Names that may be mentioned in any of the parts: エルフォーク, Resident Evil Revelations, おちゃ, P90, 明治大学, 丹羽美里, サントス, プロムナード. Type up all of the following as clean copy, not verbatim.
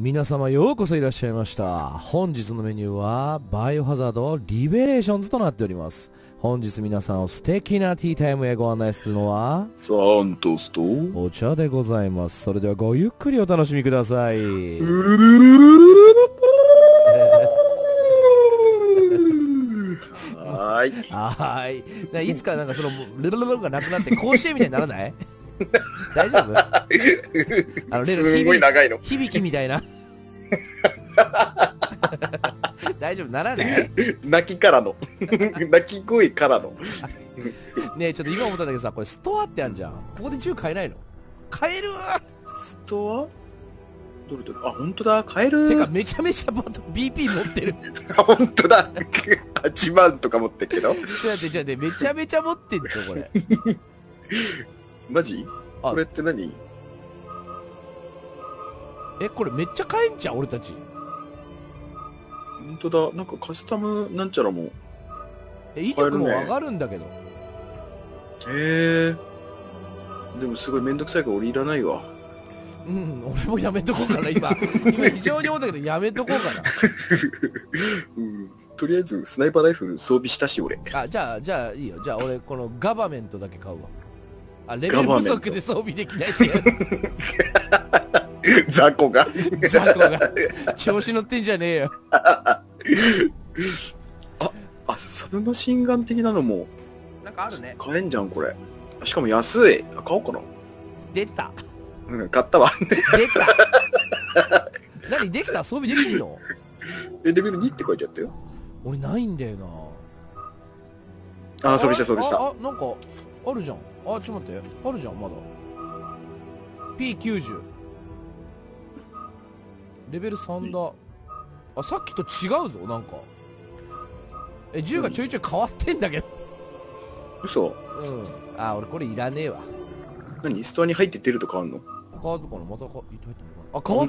皆様ようこそいらっしゃいました。本日のメニューはバイオハザードリベレーションズとなっております。本日皆さんを素敵なティータイムへご案内するのはサントスとお茶でございます。それではごゆっくりお楽しみください。はい。いつかなんかそのルルルルがなくなって甲子園みたいにならない？大丈夫？すごい長いの響きみたいな。大丈夫ならない？泣きからの泣き声からの。ねえちょっと今思ったんだけどさ、これストアってあるじゃん。ここで銃買えないの？買えるわ。ストア？どれどれ、あ、本当だ、買える。てかめちゃめちゃバト BP 持ってる。本当だ。8万とか持ってるけど。じゃあねめちゃめちゃ持ってんじゃんこれ。マジ？これって何？え、これめっちゃ買えんじゃん俺たち。本当だ、なんかカスタムなんちゃらも。え、威力も上がるんだけど。へえ。でもすごいめんどくさいから俺いらないわ。うん、俺もやめとこうかな、今非常に思ったけど、やめとこうかな。うん、とりあえず、スナイパーライフル装備したし、俺。あ、じゃあ、いいよ。じゃあ、俺、このガバメントだけ買うわ。あ、レベル不足で装備できないってやつ。雑魚が。雑魚が。調子乗ってんじゃねえよ。あ、サブマシンガン的なのも。なんかあるね。買えんじゃん、これ。しかも安い。買おうかな。出た。うん、買ったわ。できた。何できた？装備できんの？レベル2って書いてあったよ。俺ないんだよな。あ、装備した装備した。あ、なんかあるじゃん。あ、ちょっと待って、あるじゃんまだ。P90。レベル3だ。あ、さっきと違うぞなんか。え、銃がちょいちょい変わってんだけど。嘘。うん。あ、俺これいらねえわ。何、ストアに入って出ると変わるの？変わったかな、また入ってるのかな。あ、変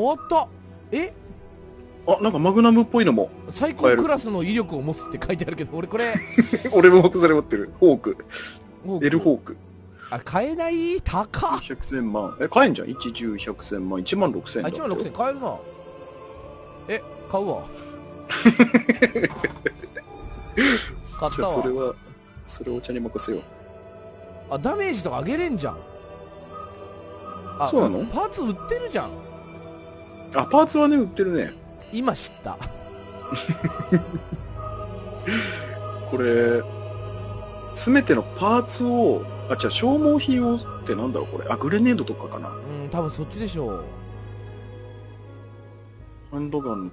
わった。え？あ、なんかマグナムっぽいのも。最高クラスの威力を持つって書いてあるけど、俺これ。俺もそれ持ってる。フォーク。エルフォーク。あ、買えない？高っ。100,000万。え、買えんじゃん。1、10、100,000万。16,000。あ、16,000買えるな。え、買うわ。買ったわ。それは、それお茶に任せよう。あ、ダメージとか上げれんじゃん。あ、そうなの？パーツ売ってるじゃん。あ、パーツはね、売ってるね。今知った。これ、すべてのパーツを、あ、じゃあ消耗品をってなんだろうこれ。あ、グレネードとかかな。うん、多分そっちでしょう。ハンドガンの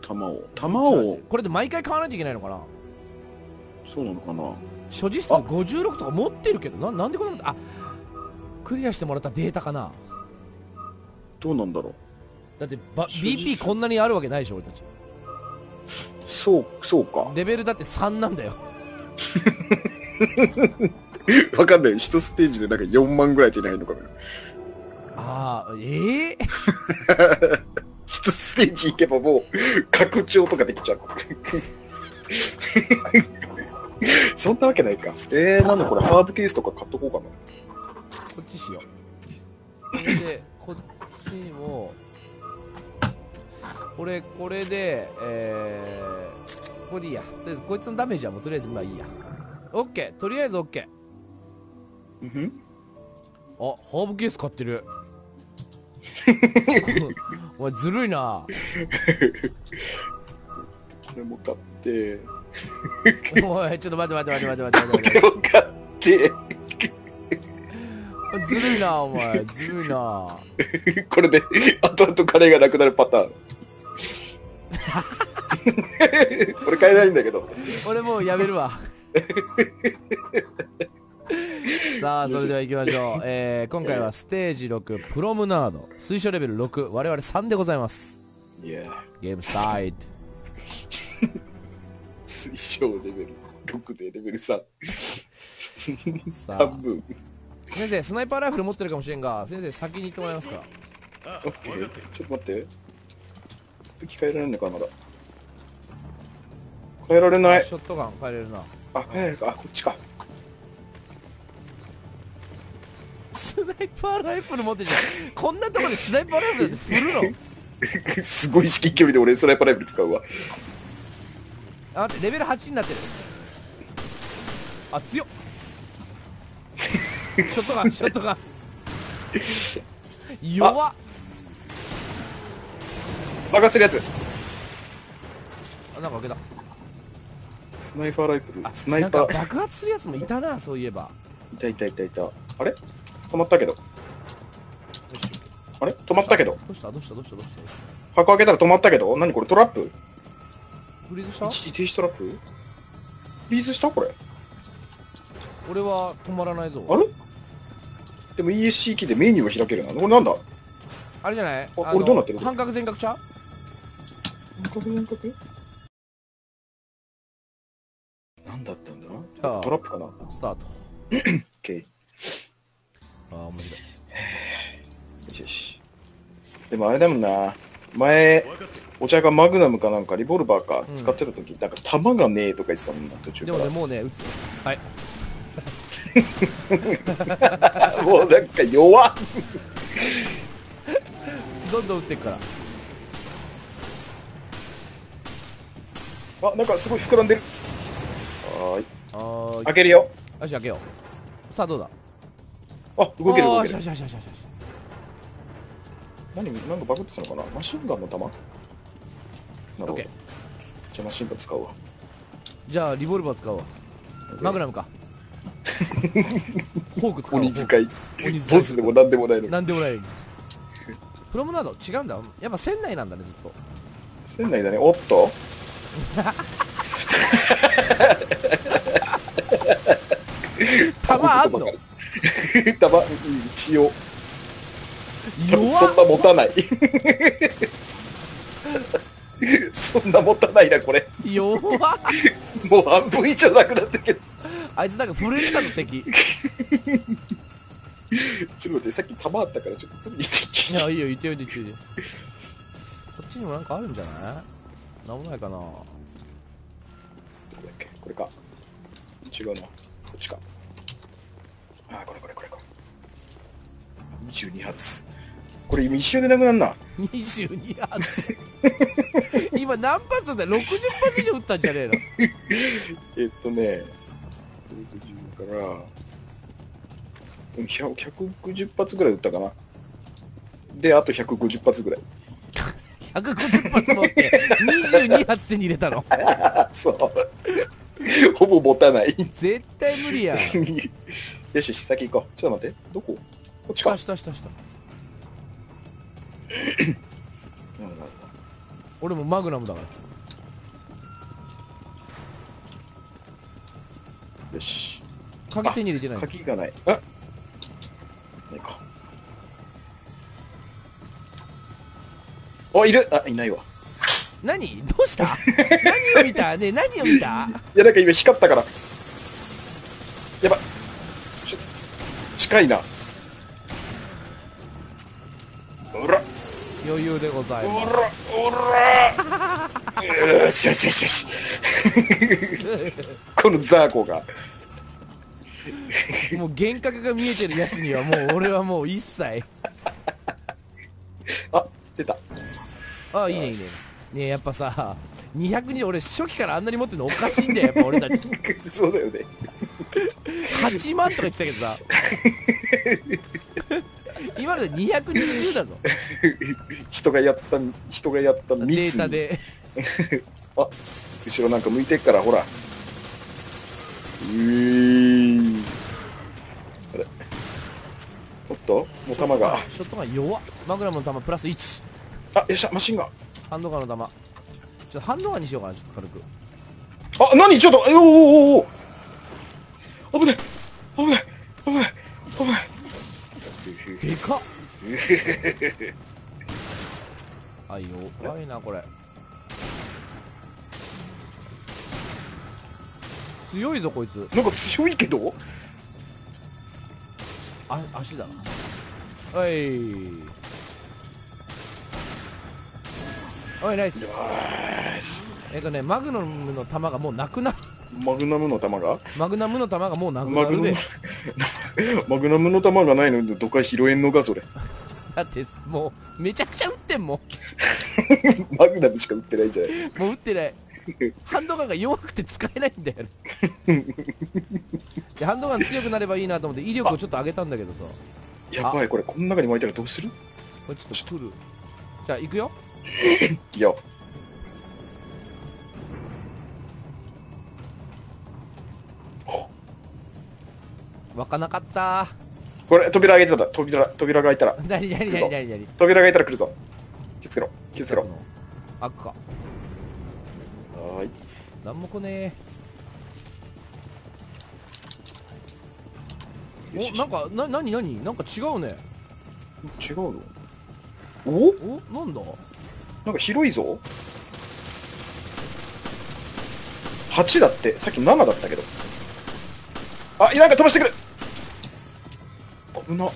弾を。これで毎回買わないといけないのかな。そうなのかな。所持数56とか持ってるけど、なんでこんなこと。あ、クリアしてもらったデータかな。どうなんだろう。だってBP こんなにあるわけないでしょ俺たち。そうか。レベルだって3なんだよ。わかんないよ、1ステージでなんか4万ぐらい手に入るのかな。ああ、ええー、1ステージ行けばもう拡張とかできちゃう。そんなわけないか。なんだこれ、ハーブケースとか買っとこうかな。こっちしよう。で、こっちにも、俺、これで、これでいいや。とりあえず、こいつのダメージはもうとりあえず、まあいいや。オッケー、とりあえずオッケー。うんあ、ハーブケース買ってる。お前、ずるいな。これも買って。おい、ちょっと待って。よかった。ずるいな、お前、ずるいな。これで、後々カレーがなくなるパターン。俺買えないんだけど。俺もうやめるわ。さあ、それでは行きましょう。今回はステージ6、プロムナード、推奨レベル6、我々3でございます。ゲームスタイル。推奨レベル6でレベル3。半分。先生、スナイパーライフル持ってるかもしれんが、先生先に行ってもらえますか。オッケー。ちょっと待って。機械られるのかまだ。変えられない。ショットガン変えれるな。あ、変えられるか。あ、こっちか。スナイパーライフル持ってるじゃん。こんなとこでスナイパーライフルって振るの。すごい至近距離で俺スナイパーライフル使うわ。あ、待って、レベル8になってる。あ、強っ。ショットガン、ショットガン。弱っ。爆発するやつ。あ、なんか開けた。スナイパーライフル、スナイパー。爆発するやつもいたな、そういえば。いたいたいたいた。あれ止まったけど。あれ止まったけど。どうしたどうしたどうしたどうした。箱開けたら止まったけど。何これトラップ。フリーズした。一時停止トラップ。フリーズしたこれ。俺は止まらないぞ。あれでも ESC キーでメニューが開けるな。これなんだあれじゃない。俺どうなってる。半角全角ちゃう。半角全角なんだったんだな。トラップかな。スタート。OK。 ああ面白い。よしよし。でもあれだもんな、前お茶がマグナムかなんかリボルバーか使ってた時、なんか弾がねえとか言ってたもんな途中から。でもねもうね撃つ。はい。もうなんか弱っ。どんどん撃ってくから。あ、なんかすごい膨らんでる。はーい。開けるよ。よし開けよう。さあどうだ。あ、動ける動ける。何なんかバグってたのかな。マシンガンの弾。なるほど。じゃあマシンガン使うわ。じゃあリボルバー使うわ。マグナムか。フォーク使うわ。鬼使い。ボスでもなんでもないの。なんでもない。プロムナード違うんだ。やっぱ船内なんだねずっと。船内だね。おっと。弾あんの。弾一応そんな持たない。そんな持たないなこれ。弱っ。もう半分以上なくなったけど。あいつなんか震えてたの敵。ちょっと待って、さっき弾あったからちょっと見てきて。いやいいよ行っておいて行っておいて。こっちにもなんかあるんじゃない。なんもないかな。どこだっけ。これか。違うな。こっちか。ああこれこれこれこれ。22発。これ今一瞬でなくなんな。22発。今何発だ。60発以上撃ったんじゃねえの。10から160発ぐらい撃ったかな。であと150発ぐらい。150発持って22発手に入れたの。そう。ほぼ持たない。絶対無理やん。よしよし先行こう。ちょっと待ってどこ。こっちか。下下下。俺もマグナムだから。よし鍵手に入れてない。鍵がない。あないか。おいる。あいないわ。何どうした。何を見たね。何を見た。いやなんか今光ったから。やばい近いな。おら余裕でございます。おらおら。よしよしよしよし。このザーコがもう幻覚が見えてるやつにはもう俺はもう一切。あ出た。あいいねいいね。ねやっぱさ202俺初期からあんなに持ってるのおかしいんだよやっぱ俺たち。そうだよね。8万とか言ってたけどさ。今ので220だぞ。人がやった密データで。あ後ろなんか向いてっからほら。あれおっともう弾が。ショットガン弱っ。マグナムの弾プラス1。あよっしゃマシンガン。ハンドガンの弾ちょっとハンドガンにしようかなちょっと軽く。あ何ちょっとおーおおお危ない危ない危ない危ない。でかっ。あ弱いなこれ。強いぞこいつ。なんか強いけどあ足だな。おいおいナイス。マグナムの弾がもうなくなる。マグナムの弾がもうなくなるで。マグナムの弾がないのにどっか拾えんのかそれ。だってもうめちゃくちゃ撃ってんもん。マグナムしか撃ってないじゃない。もう撃ってない。ハンドガンが弱くて使えないんだよね。ハンドガン強くなればいいなと思って威力をちょっと上げたんだけどさ。やばい、これこの中に巻いたらどうする。これちょっと取る。じゃあ行くよ。いや湧かなかったー。これ扉開いてた。扉が開いたら何扉が開いたら来るぞ。気をつけろ気をつけろ。開くか。はーい、なんも来ねえ。お、なんか何なんか違うね。違うの。おなんだ、なんか広いぞ。8だって、さっき7だったけど。あ、なんか飛ばしてくる。危な。お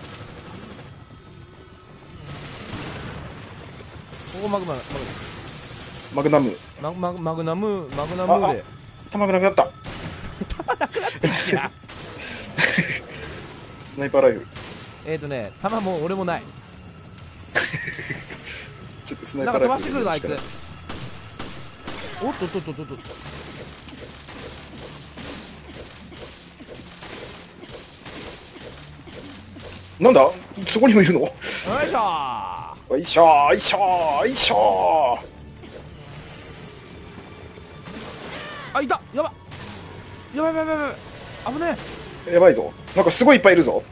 お、マグナムで弾がなくなった。弾なくなってんじゃん。スナイパーライフル。弾も俺もない。ちょっとスナイパーライフルなんか飛ばしてくるぞあいつ。おっとっとっとっとっと。なんだ、そこにもいるの。よいしょー、よいしょー、よいしょー、よいしょー。あ、いた。やばい危ねえ。やばいぞ、なんかすごいいっぱいいるぞ。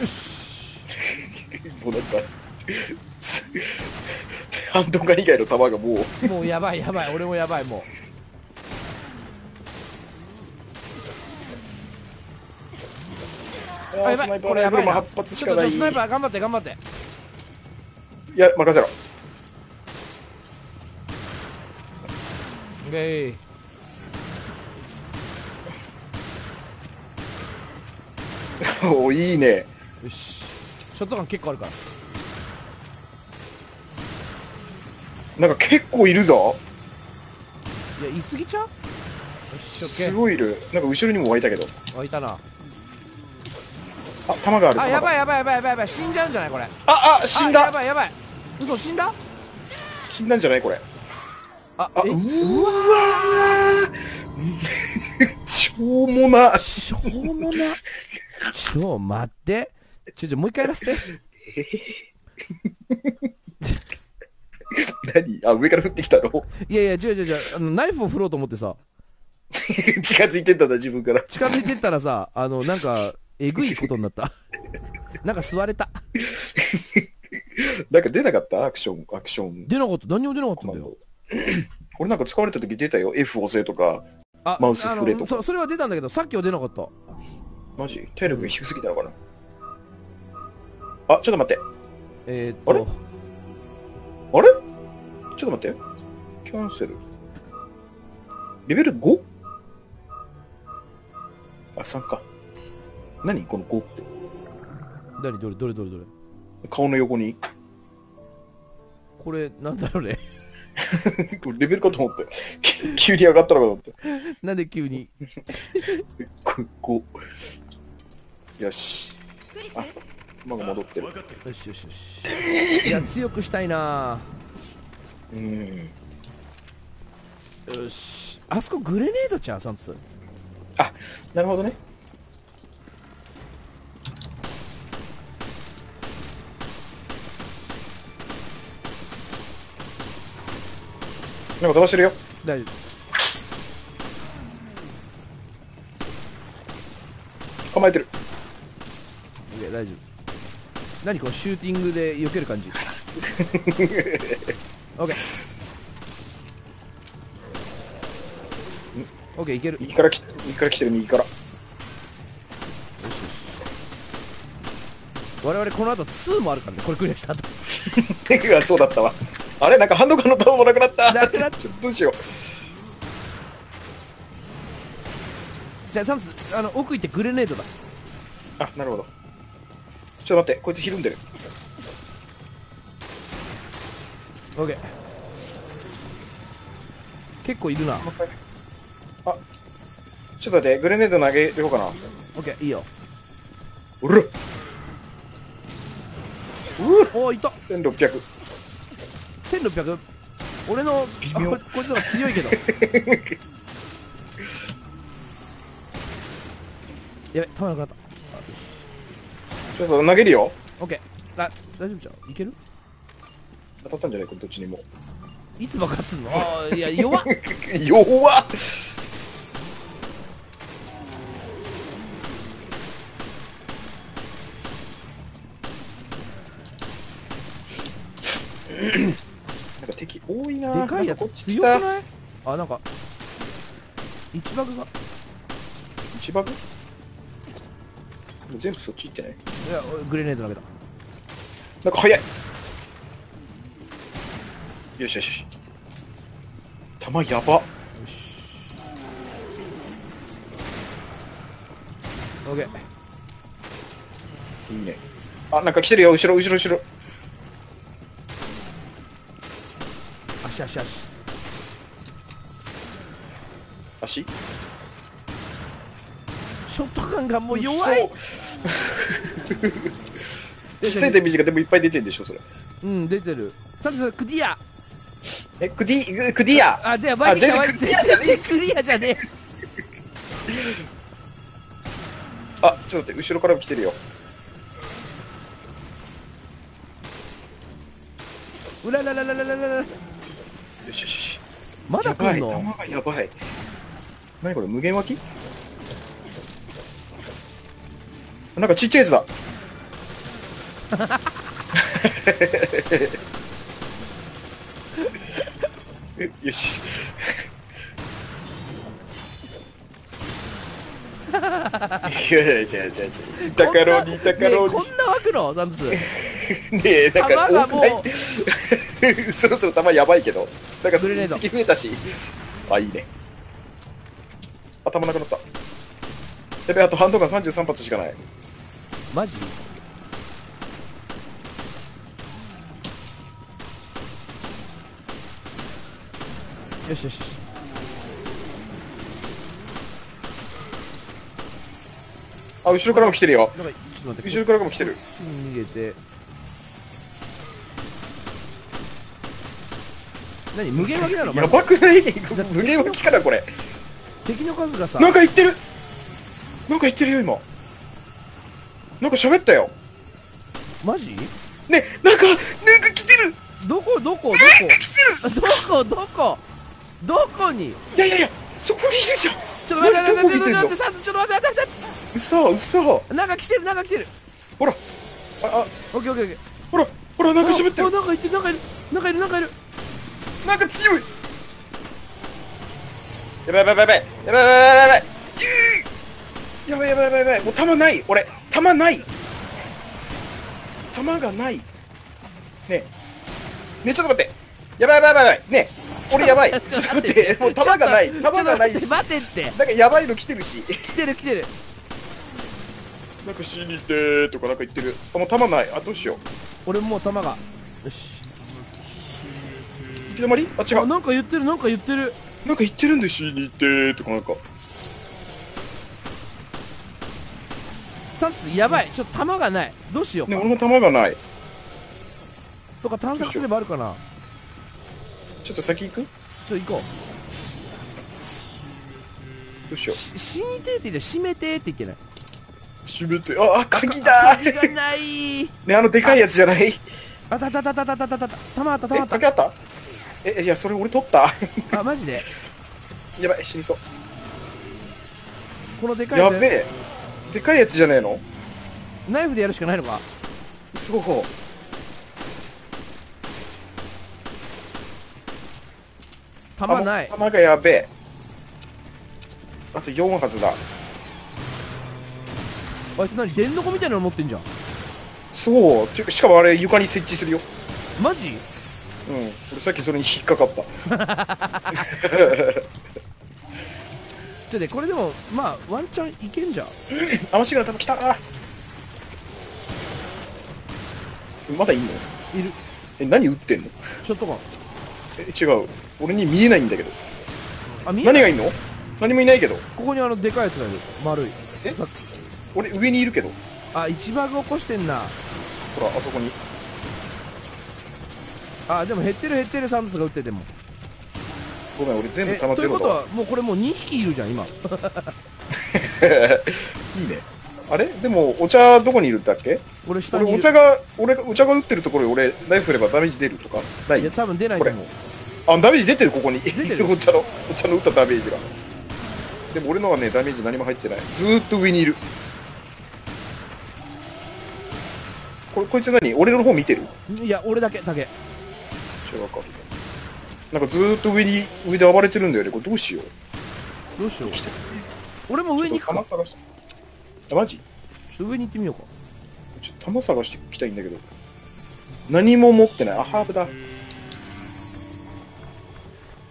よし。もうなんかハンドガン以外の弾がもうやばい。俺もやばい。もうスナイパーライフルも8発しかない。スナイパー頑張って。いや、任せろ。オッケー。お、いいね。よし。ショットガン結構あるから。なんか結構いるぞ。いや、いすぎちゃう？すごいいる。なんか後ろにも湧いたけど。湧いたな。あ、弾がある。あ、やばい。死んじゃうんじゃないこれ。あ、死んだ。やばい。嘘、死んだ。死んだんじゃないこれ。あ、うわー。しょうもな。ちょ、待って。もう一回やらせて。何？あ、上から降ってきたの？いや、違う。ナイフを振ろうと思ってさ。近づいてったんだ、自分から。近づいてったらさ、なんか。えぐいことになった。なんか吸われた。なんか出なかった？アクション。出なかった。何にも出なかったんだよ。これなんか使われた時出たよ。F 押せとか、マウス振れとか。それは出たんだけど、さっきは出なかった。マジ？体力が低すぎたのかな。あ、ちょっと待って。あれ？ちょっと待って。キャンセル。レベル 5？ あ、3か。何この5って。どれ顔の横にこれなんだろうね。これレベルかと思って急に上がったのかと思って。なんで急に。5。よし、あ、馬が戻ってる。よし。いや、強くしたいな。よし、あそこグレネードちゃんさんつ。あ、なるほどね。なんか飛ばしてるよ。大丈夫。構えてる。いや、大丈夫。何このシューティングで避ける感じ。オッケー、いける。右から来てる。右から。よし。我々この後2もあるからね。これクリアした後。うわ、そうだったわ。あれ、なんかハンドガンの弾もなくなった。どうしよう。じゃあサムス、奥行ってグレネードだ。あ、なるほど。ちょっと待って、こいつひるんでる。オッケー。結構いるな。あ、ちょっと待って、グレネード投げようかな。オッケー、いいよ。おら、おーいた。1600。1600。俺のこいつの方が強いけど。やべ、弾なくなった。ちょっと投げるよ。オッケー。あ、大丈夫じゃん。いける？当たったんじゃない？これどっちにも。いつ爆発すんの？ああ、いや弱っ。弱っ。なんか敵多いな。でかいやつ強くない？あ、なんか1バグが1バグ？もう全部そっち行ってない？いや、グレネード投げた。なんか早い。よしよし。弾やば。よし。オッケー。いいね。あ、なんか来てるよ。後ろ後ろ後ろ。足足足。足？ショットガンがもう弱い。小さいデメージがでもいっぱい出てるでしょそれ。うん出てる。さてさクディア。え、クディア。あ、ではバイクじゃない。クリアじゃねえ。あ、ちょっと待って、後ろからも来てるよ。うらららららららら。よしよし。まだ来んの？やばい。何これ無限脇？なんかちっちゃいやつだ。よし。いやいやいやいやいや。だからにだからに。こんな湧くの？なんです。ねえだから。弾がもう。そろそろ弾やばいけど。なんかそれで敵増えたし。あいいね。頭なくなった。やべあとハンドガン33発しかない。マジ？よしよしよし。あ、後ろからも来てるよ。後ろからも来てる。こっちに逃げて。何無限脇なの？やばくない？無限脇からこれ。敵の数がさ。なんか言ってる。なんか言ってるよ今。なんか喋ったよ。マジ？ね、なんか来てる。どこ？来てる。どこ？どこに？いやいやいや、そこにいるじゃん。ちょっと待ってちょっと待って。嘘。なんか来てる。ほら。あ、オッケー。ほらなんかしゃべってる。なんかいる。なんか強い。やばい。もう弾ない。俺弾ない。弾がない。ねちょっと待って。やばい。ね。俺やばい。ちょっと待って。もう弾がないし。待てって。なんかやばいの来てるし。来てる。なんか死にてーとかなんか言ってる。あもう弾ない。あどうしよう。俺もう弾が。よし。行き止まり？あ違う。なんか言ってる。なんか言ってるんで死にてーとかなんか。サンスやばい。ちょっと弾がない。どうしよう。ね俺も弾がない。とか探索すればあるかな。ちょっと先行く？そう行こう。どうしよう。死にてーって言って閉めてーって言ってない。閉めてあ鍵だ。鍵がない。ねあのでかいやつじゃない。あた。たまった。鍵あった？えいやそれ俺取った。あマジで。やばい死にそう。このでかいやつ。やべえ。でかいやつじゃねえの？ナイフでやるしかないのか。すごく。弾ない。弾がやべえ。あと4発だ。あいつ何電の子みたいなの持ってんじゃん。そう。しかもあれ床に設置するよ。マジ？うん俺さっきそれに引っかかった。ちょっとこれでもまあワンチャンいけんじゃん。あましが多分来た。まだいんの？いる。え何撃ってんの？ショットガン。違う俺に見えないんだけど。あ見えない。何がいんの？何もいないけど。ここにあのでかいやつがいる。丸い。え俺上にいるけど。あ一バグ起こしてんな。ほらあそこに。あ、でも減ってる減ってる、サントスが打ってても。ごめん、俺全部弾ゼロだ。ということはもうこれもう2匹いるじゃん今。いいね。あれでもお茶どこにいるんだっけ？俺下にいる。お茶が打ってるところに俺ナイフ振ればダメージ出るとかない？いや多分出ないと思う。あ、ダメージ出てる、ここに。出てる。お茶の打ったダメージが。でも俺のはね、ダメージ何も入ってない。ずーっと上にいる。こいつ何？俺の方見てる？いや、俺だけ。なんかずーっと上で暴れてるんだよね。これどうしよう。来てる。俺も上に行くか。マジ？ちょっと上に行ってみようか。ちょっと弾探していきたいんだけど。何も持ってない。あ、ハーブだ。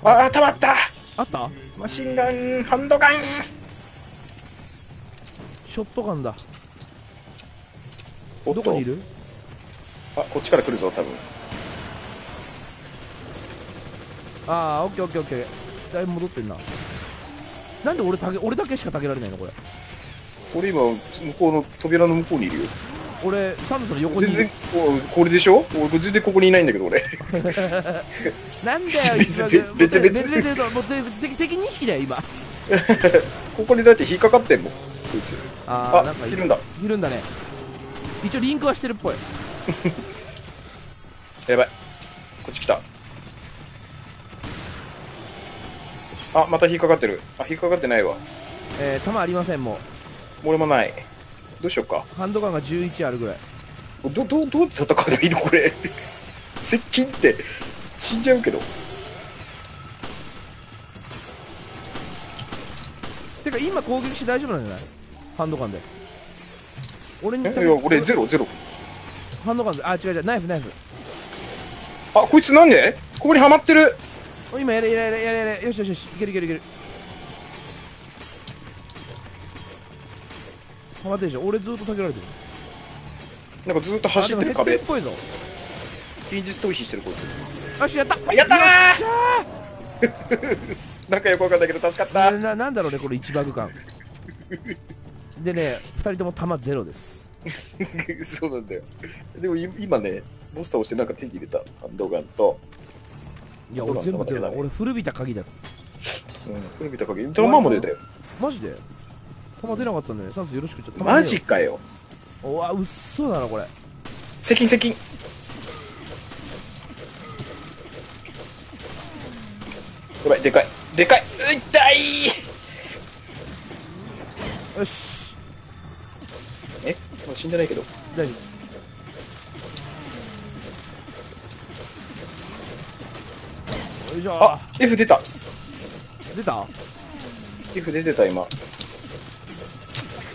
あ、たまった。あった？マシンガン、ハンドガン。ショットガンだ。どこにいる？あ、こっちから来るぞ多分。ああ、オッケーオッケーオッケー。だいぶ戻ってんな。なんで俺だけしかたげられないのこれ。俺今向こうの扉の向こうにいるよ。俺サムスの横にいる。全然これでしょ。俺全然ここにいないんだけど俺。なんだよ別々もう敵2匹だよ今。ここにだって引っかかってんもんこいつ。あなんかいるんだ。いるんだね。一応リンクはしてるっぽい。やばい。こっち来た。あまた引っかかってる。あ引っかかってないわ。弾ありませんもう。俺もない。どうしようか。ハンドガンが11あるぐらい。どうやって戦えばいいのこれ。接近って死んじゃうけど。てか今攻撃して大丈夫なんじゃない？ハンドガンで。俺にいや俺ゼロ。ハンドガンで。あ違うナイフ。あこいつなんでここにはまってる。今やれよしいける。待ってでしょ。俺ずっとたけられてる。なんかずっと走ってる壁。っぽいぞ。現実逃避してるこいつ。よしやった。よっしゃー。なんかよくわかんないけど助かった。なんだろうねこれ1バグ感。でね2人とも弾ゼロです。そうなんだよ。でも今ねモンスターをしてなんか手に入れたハンドガンと。いや俺全部出るな。俺古びた鍵だ。うん古びた鍵。弾も出たよ。マジで？弾出なかったんだよね。サンスよろしく。ちょっとマジかよ。うわうっそだなこれ。接近。やばいでかい。痛い。よし。えまだ死んでないけど大丈夫。よいしょ。あ F 出た F 出てた今。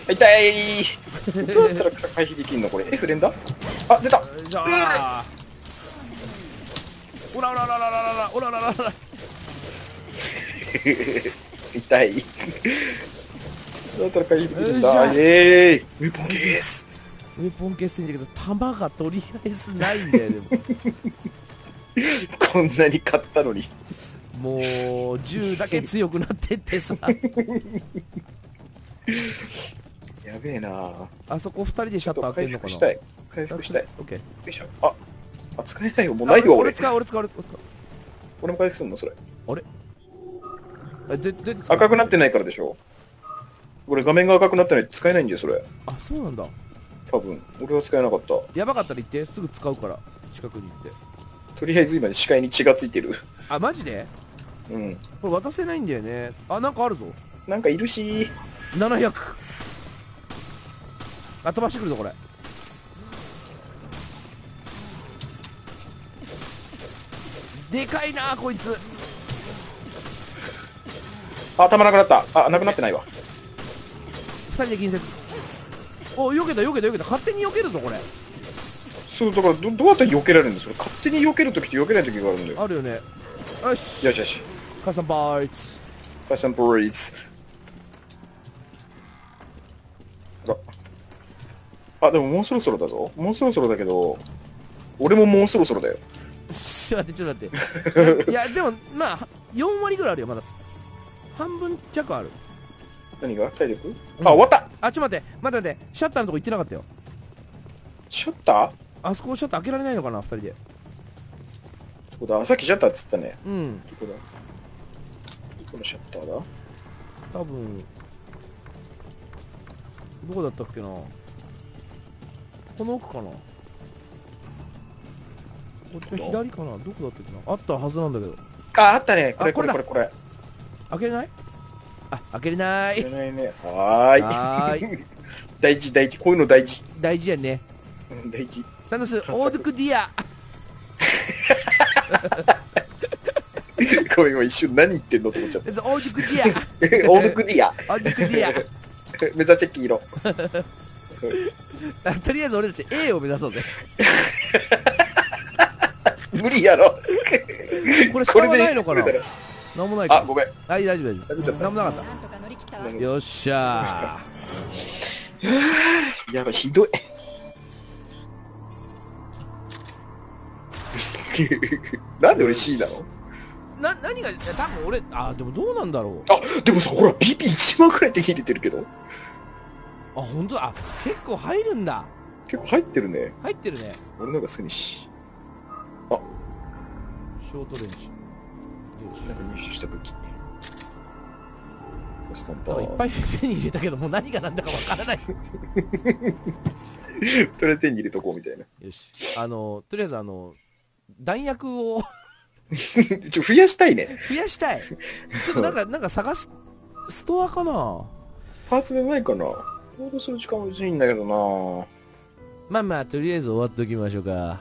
痛い。どうやったら回避できんのこれ。 F 連打。あ出た。おら痛い。どうやったら回避できるんだ。イエーイ。ウェポンケースって言うんだけど弾がとりあえずないんだよ。でもこんなに買ったのにもう銃だけ強くなってってさ。やべえなぁ。あそこ2人でシャッター開けるのかな。回復したい。オッケー。よいしょ。あ、使えないよ。もうないよ、俺使う。俺も回復すんのそれ。あれ赤くなってないからでしょ。俺、画面が赤くなってないと使えないんだよ、それ。あ、そうなんだ。多分、俺は使えなかった。やばかったら言って、すぐ使うから、近くに行って。とりあえず今、視界に血がついてる。あ、マジで？うん。これ渡せないんだよね。あ、なんかあるぞ。なんかいるし。700。あ、飛ばしてくるぞこれ。でかいなこいつ。あ、弾なくなった。あ、なくなってないわ。2人で近接。お、避けた。勝手に避けるぞこれ。そうだから どうやって避けられるんですか。勝手に避けるときと避けないときがあるんだよ。あるよね。よし。カサンバイツ。あ、でももうそろそろだぞ。もうそろそろだけど、俺ももうそろそろだよ。ちょっと待って。いや、でも、まあ、4割ぐらいあるよ、まだ。半分弱ある。何が体力、うん、あ、終わった。あ、ちょっと待って、待って。シャッターのとこ行ってなかったよ。シャッターあそこシャッター開けられないのかな、2人で。どこだ？さっきシャッターっつったね。うん。どこだ？どこのシャッターだ？多分、どこだったっけな。この奥かな。こっちの左かな。どこだったっけな。あったはずなんだけど。あったね。これこれこれこれ。開けれない？あ、開けれない。開けれないね。はーい。はーい。大事大事。こういうの大事。大事やね。うん、大事。サノス、オードクディア。ごめん、今一瞬何言ってんのと思っちゃった。オードクディア。オードクディア。オードクディア。目指せ黄色。とりあえず俺たち A を目指そうぜ。無理やろ。これ下はないのかな。なんもないか。あ、ごめん。はい、大丈夫大丈夫。なんもなかった。よっしゃー。やばい、ひどい。なんで俺 C なの？何が多分俺、あ、でもどうなんだろう。あ、でもさ、ほらビビ1万くらい手に入れてるけど。あ、本当だ。あ、結構入るんだ。結構入ってるね。入ってるね。俺の方が好きにし。あ、ショートレンジ。なんか入手した武器。スタンパー。いっぱい手に入れたけど、もう何が何だかわからない。とりあえず手に入れとこうみたいな。よし。とりあえず弾薬を増やしたいね。増やしたい。ちょっとなんか探し、ストアかな。パーツでないかな。ロードする時間も薄いんだけどな。まあまあとりあえず終わっておきましょうか。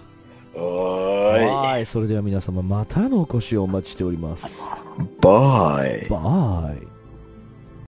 はい。それでは皆様またのお越しをお待ちしております。バイ。バイ。